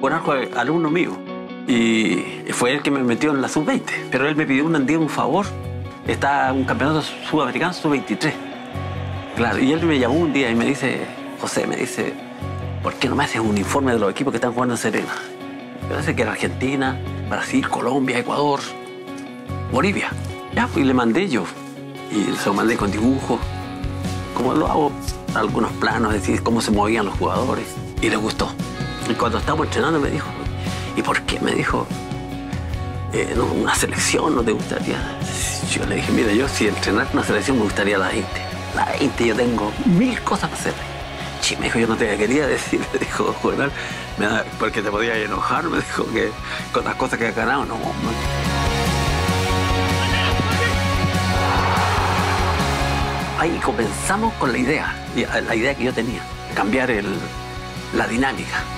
por algo alumno mío. Y fue él que me metió en la sub-20. Pero él me pidió un día un favor. Está un campeonato sudamericano sub-23. Claro, y él me llamó un día y me dice, José, me dice, ¿por qué no me haces un informe de los equipos que están jugando en Serena? Me parece que era Argentina, Brasil, Colombia, Ecuador, Bolivia. Ya, pues le mandé yo. Y se lo mandé con dibujos. Como lo hago, algunos planos, es decir, cómo se movían los jugadores. Y le gustó. Y cuando estábamos entrenando me dijo, ¿y por qué? Me dijo, no, una selección no te gustaría. Yo le dije, mira, yo si entrenar una selección me gustaría la 20. La 20, yo tengo 1000 cosas para hacer. Sí, me dijo, yo no te quería decir, me dijo, jugar, porque te podía enojar, me dijo, que con las cosas que has ganado, no, hombre. Ahí comenzamos con la idea que yo tenía, cambiar la dinámica.